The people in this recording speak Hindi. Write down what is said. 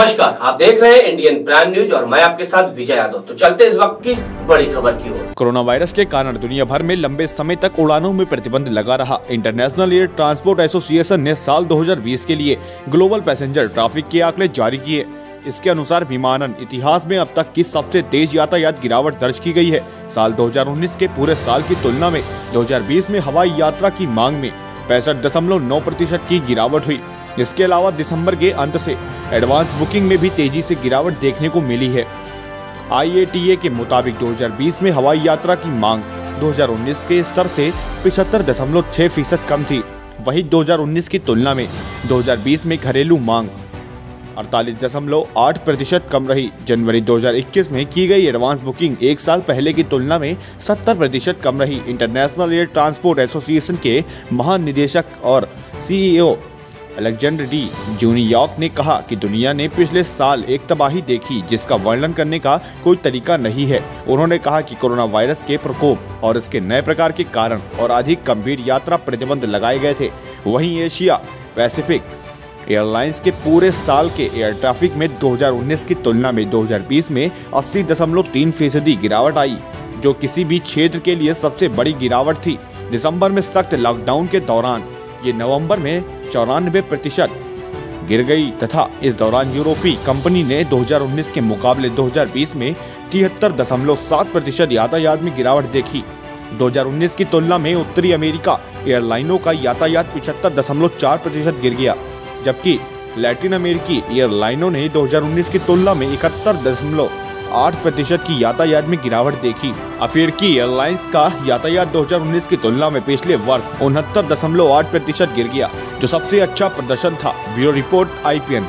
नमस्कार, आप देख रहे हैं इंडियन प्राइम न्यूज और मैं आपके साथ विजय यादव। तो चलते इस वक्त की बड़ी खबर की ओर। कोरोना वायरस के कारण दुनिया भर में लंबे समय तक उड़ानों में प्रतिबंध लगा रहा। इंटरनेशनल एयर ट्रांसपोर्ट एसोसिएशन ने साल 2020 के लिए ग्लोबल पैसेंजर ट्रैफिक के आंकड़े जारी किए। इसके अनुसार विमानन इतिहास में अब तक की सबसे तेज यातायात गिरावट दर्ज की गई है। साल 2019 के पूरे साल की तुलना में 2020 में हवाई यात्रा की मांग में 65.9% की गिरावट हुई। इसके अलावा दिसंबर के अंत से एडवांस बुकिंग में भी तेजी से गिरावट देखने को मिली है। IATA के मुताबिक 2020 में हवाई यात्रा की मांग 2019 के स्तर से 75.6% कम थी। वहीं 2019 की तुलना में 2020 में घरेलू मांग 48.8% कम रही। जनवरी 2021 में की गई एडवांस बुकिंग एक साल पहले की तुलना में 70% कम रही। इंटरनेशनल एयर ट्रांसपोर्ट एसोसिएशन के महानिदेशक और CEO अलेक्जेंडर डी जूनियर यॉर्क ने कहा कि दुनिया ने पिछले साल एक तबाही देखी जिसका वर्णन करने का कोई तरीका नहीं है। उन्होंने कहा कि कोरोना वायरस के प्रकोप और इसके नए प्रकार के कारण और अधिक गंभीर यात्रा प्रतिबंध लगाए गए थे। वहीं एशिया पैसिफिक एयरलाइंस के पूरे साल के एयर ट्रैफिक में 2019 की तुलना में 2020 में 80.3% गिरावट आई, जो किसी भी क्षेत्र के लिए सबसे बड़ी गिरावट थी। दिसंबर में सख्त लॉकडाउन के दौरान ये नवंबर में 94% गिर गई तथा इस दौरान यूरोपीय कंपनी ने 2019 के मुकाबले 2020 में 73.7% यातायात में गिरावट देखी। 2019 की तुलना में उत्तरी अमेरिका एयरलाइनों का यातायात 75.4% गिर गया, जबकि लैटिन अमेरिकी एयरलाइनों ने 2019 की तुलना में 71.8% की यातायात में गिरावट देखी। अफ्रीकी एयरलाइंस का यातायात 2019 की तुलना में पिछले वर्ष 69.8% गिर गया, जो सबसे अच्छा प्रदर्शन था। Bureau report IPN।